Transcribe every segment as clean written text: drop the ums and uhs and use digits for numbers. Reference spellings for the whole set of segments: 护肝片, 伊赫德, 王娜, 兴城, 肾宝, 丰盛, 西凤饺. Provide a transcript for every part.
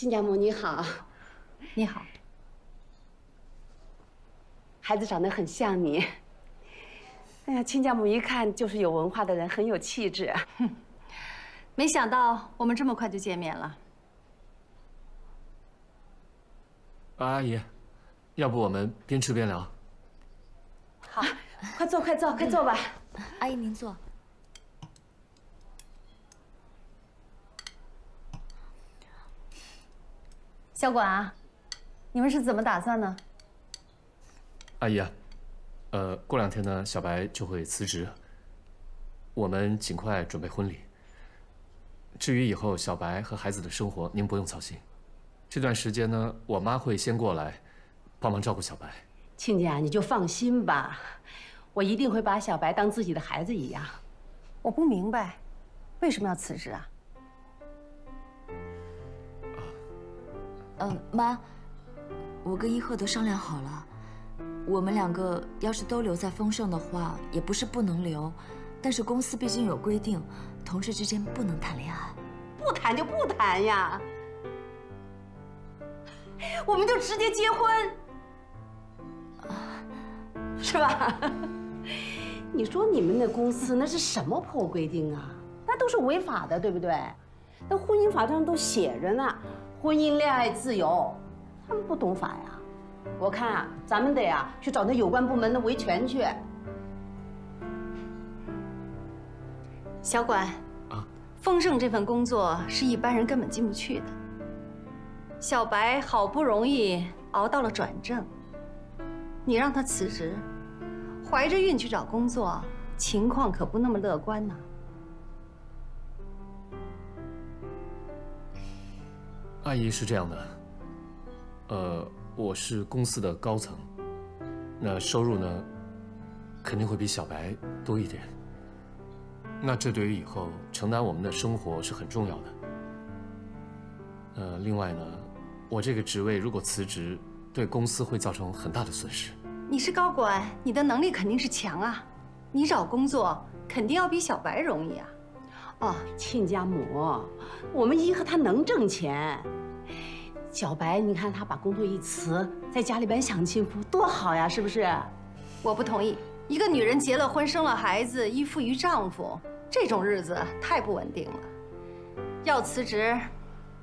亲家母你好，你好。孩子长得很像你。哎呀，亲家母一看就是有文化的人，很有气质。哼，没想到我们这么快就见面了。阿姨，要不我们边吃边聊？好，快坐，快坐，快坐吧。阿姨您坐。 小管啊，你们是怎么打算呢？阿姨啊，过两天呢，小白就会辞职，我们尽快准备婚礼。至于以后小白和孩子的生活，您不用操心。这段时间呢，我妈会先过来，帮忙照顾小白。亲家，你就放心吧，我一定会把小白当自己的孩子一样。我不明白，为什么要辞职啊？ 妈，我跟伊赫德商量好了，我们两个要是都留在丰盛的话，也不是不能留，但是公司毕竟有规定，同事之间不能谈恋爱。不谈就不谈呀，我们就直接结婚，是吧？你说你们那公司那是什么破规定啊？那都是违法的，对不对？那婚姻法上都写着呢。 婚姻恋爱自由，他们不懂法呀！我看啊，咱们得啊去找那有关部门的维权去。小管，啊，丰盛这份工作是一般人根本进不去的。小白好不容易熬到了转正，你让他辞职，怀着孕去找工作，情况可不那么乐观呢。 阿姨是这样的，我是公司的高层，那收入呢，肯定会比小白多一点。那这对于以后承担我们的生活是很重要的。另外呢，我这个职位如果辞职，对公司会造成很大的损失。你是高管，你的能力肯定是强啊，你找工作肯定要比小白容易啊。 哦，亲家母，我们伊和他能挣钱。小白，你看他把工作一辞，在家里边享清福，多好呀，是不是？我不同意，一个女人结了婚、生了孩子，依附于丈夫，这种日子太不稳定了。要辞职，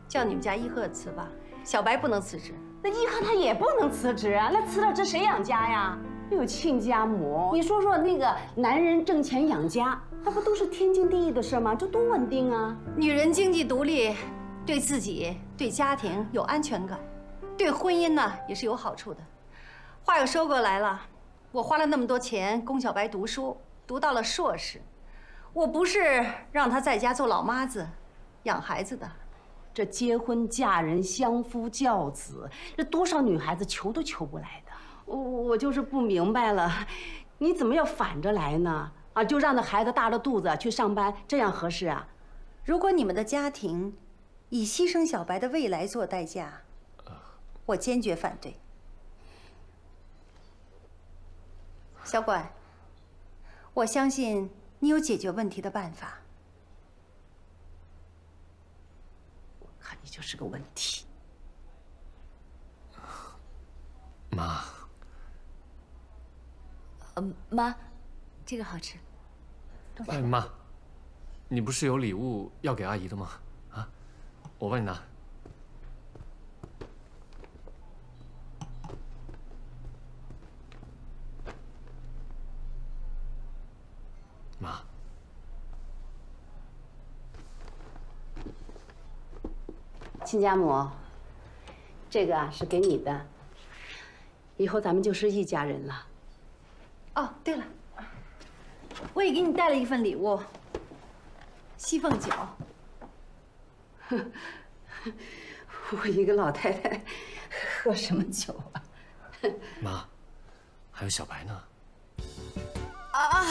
叫你们家伊和辞吧，小白不能辞职。那伊和他也不能辞职啊，那辞了这谁养家呀？ 哎呦，亲家母，你说说那个男人挣钱养家，那不都是天经地义的事吗？这多稳定啊！女人经济独立，对自己、对家庭有安全感，对婚姻呢也是有好处的。话又说过来了，我花了那么多钱供小白读书，读到了硕士，我不是让他在家做老妈子、养孩子的。这结婚嫁人、相夫教子，这多少女孩子求都求不来的。 我就是不明白了，你怎么要反着来呢？啊，就让那孩子大着肚子去上班，这样合适啊？如果你们的家庭以牺牲小白的未来做代价，我坚决反对。小管，我相信你有解决问题的办法。我看你就是个问题，妈。 妈，这个好吃。哎，妈，你不是有礼物要给阿姨的吗？啊，我帮你拿。妈，亲家母，这个啊是给你的，以后咱们就是一家人了。 哦，对了，我也给你带了一份礼物，西凤饺。我一个老太太，喝什么酒啊？妈，还有小白呢。啊，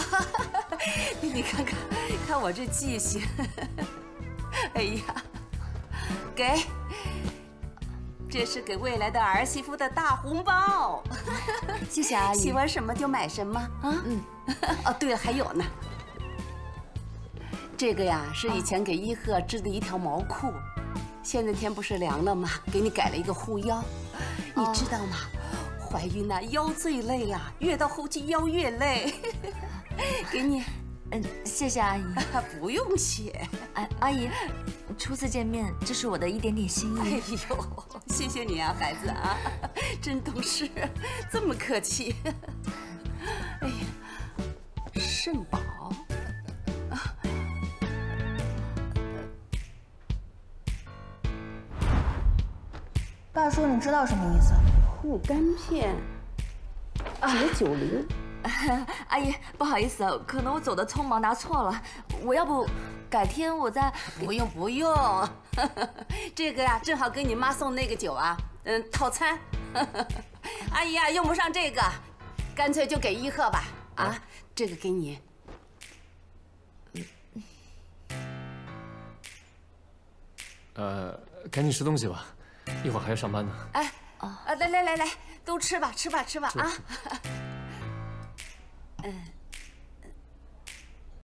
你看看，看我这记性。哎呀，给，这是给未来的儿媳妇的大红包。 谢谢阿姨，喜欢什么就买什么啊！嗯，哦对了，还有呢，这个呀是以前给伊赫织的一条毛裤，现在天不是凉了吗？给你改了一个护腰，你知道吗？怀孕呐，腰最累了，越到后期腰越累。给你，谢谢阿姨。不用谢，阿姨，初次见面，这是我的一点点心意。哎呦，谢谢你啊，孩子啊，真懂事，这么客气。哎呀，肾宝。 大叔，你知道什么意思？护肝片，990。阿姨，不好意思，可能我走的匆忙拿错了。我要不改天我再……不用，这个呀、正好给你妈送那个酒啊，套餐。阿姨啊，用不上这个，干脆就给一贺吧。啊，这个给你。 赶紧吃东西吧，一会儿还要上班呢。哎，来，都吃吧，啊。嗯。